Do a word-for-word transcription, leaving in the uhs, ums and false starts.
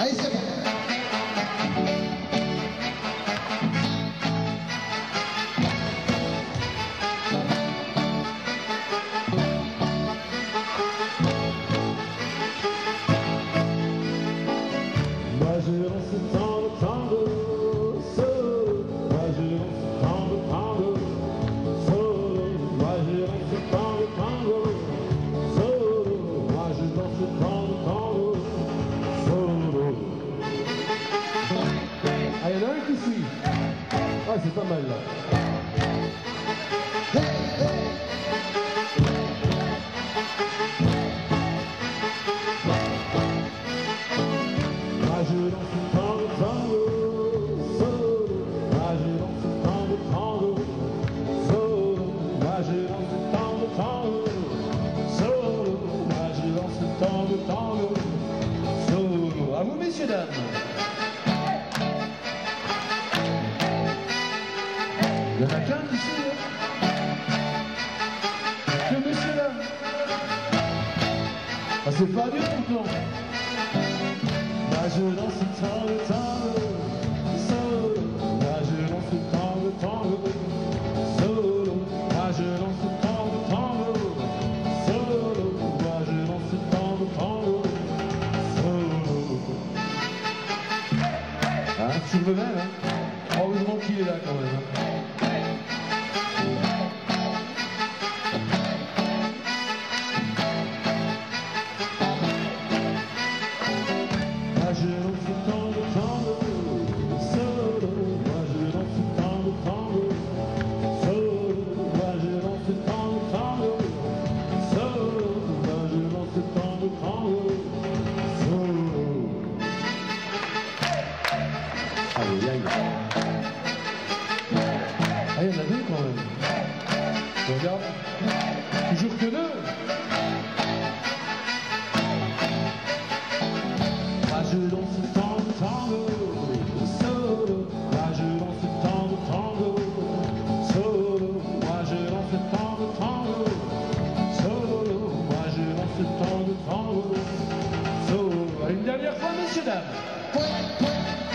Ahí se va. Majeur, c'est tant de tango, solo. Majeur, c'est tant de tango, solo. Majeur, c'est tant de tango, solo. Majeur, c'est tant de tango, solo. Ah, y'en a un qui suit. Ah, c'est pas mal, là. Majeur, c'est tant de tango, solo. Majeur, c'est tant de tango, solo. Majeur, c'est tant de tango, solo. Majeur, c'est tant de tango, solo. À vous, messieurs, dames. Il y en a qu'un qui sait, là. Que monsieur, là. Ah, c'est pas mieux, non? Majeur, c'est tant de tango, solo. Majeur, c'est tant de tango, solo. Majeur, c'est tant de tango, solo. Majeur, c'est tant de tango, solo. Hein, tu me verras, hein? Heureusement qu'il est là quand même, hein? Ah, il y en a deux quand même. Je regarde. Toujours que deux. Majeur, c'est tant de tango, solo. Majeur, c'est tant de tango, solo. Majeur, c'est tant de tango, solo. Majeur, c'est tant de tango, solo. Une dernière fois, messieurs, dames.